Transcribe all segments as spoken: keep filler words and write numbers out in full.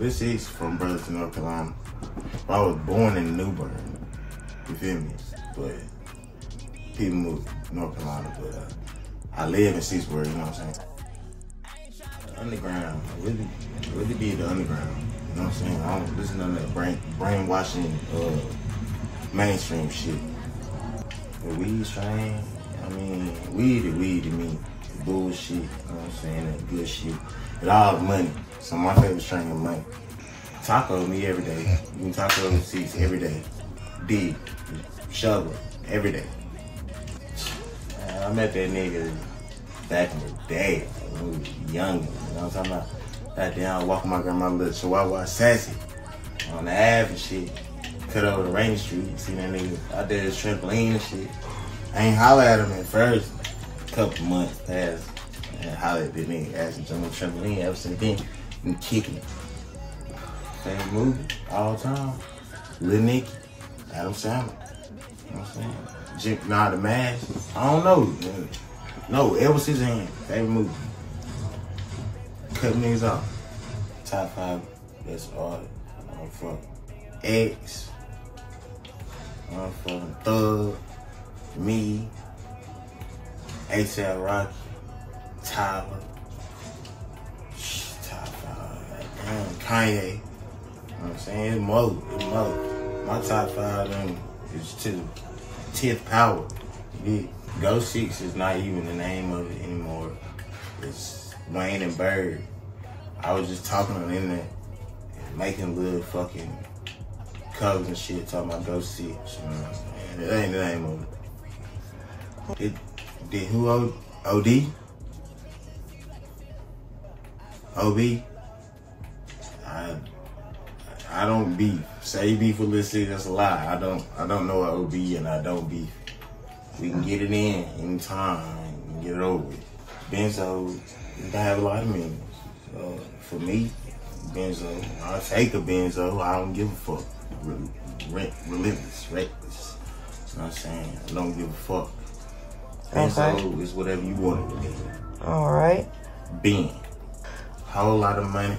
This is from Brotherton, North Carolina. I was born in New Bern, you feel me? But people moved to North Carolina, but uh, I live in Seasburg, you know what I'm saying? The underground, I really, I really be the underground, you know what I'm saying? I don't listen to that brain, brainwashing uh, mainstream shit. The weed strain, I mean, weed is weed to me. The bullshit, you know what I'm saying? That good shit. It all money. So my favorite strain is money. Taco me every day. You can taco me six every day. D, shovel every day. I met that nigga back in the day when we was young. You know what I'm talking about? Back then I was walking my grandma's little chihuahua sassy on the Ave and shit. Cut over the Rain Street. See that nigga out there with trampoline and shit. I ain't holler at him at first. A couple months passed. And holler at that nigga asking him on trampoline ever since then. Been kicking it. Same movie all the time. Lil Nicky, Adam Sandler. You know what I'm saying? Jim, nah, the Mask. I don't know. Man. No, ever since then, favorite movie. Cut niggas off. Top five best artist. I don't fuck. X. I don't fucking Thug. Me. ASAP Rocky. Tyler. Top five. Damn, Kanye. You know what I'm saying? It's mo, it's mo. My top five of them is to the tenth power. Ghost six is not even the name of it anymore. It's Wayne and Bird. I was just talking on the internet and making little fucking covers and shit talking about Ghost six. You know what I'm saying? It ain't the name of it. It did who O D? O B? I I don't beef. Say beef with Lil City, that's a lie. I don't I don't know an O B and I don't beef. We can get it in in time and get it over with. Benzo, you can have a lot of memes. Uh, for me, Benzo, I'll take a Benzo. I don't give a fuck. Re re relentless, reckless. You know what I'm saying? I don't give a fuck. Benzo okay. Is whatever you want it to be. All right. Ben. Whole lot of money.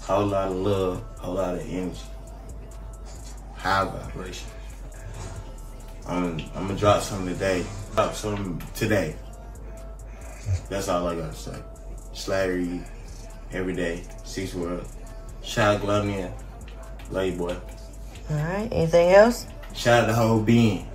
Whole lot of love, whole lot of energy, high vibration. I'm, I'm gonna drop something today. Drop something today. That's all I gotta say. Slaggery, every day, Six World. Shout out Glumman, love you boy. All right, anything else? Shout out the whole being.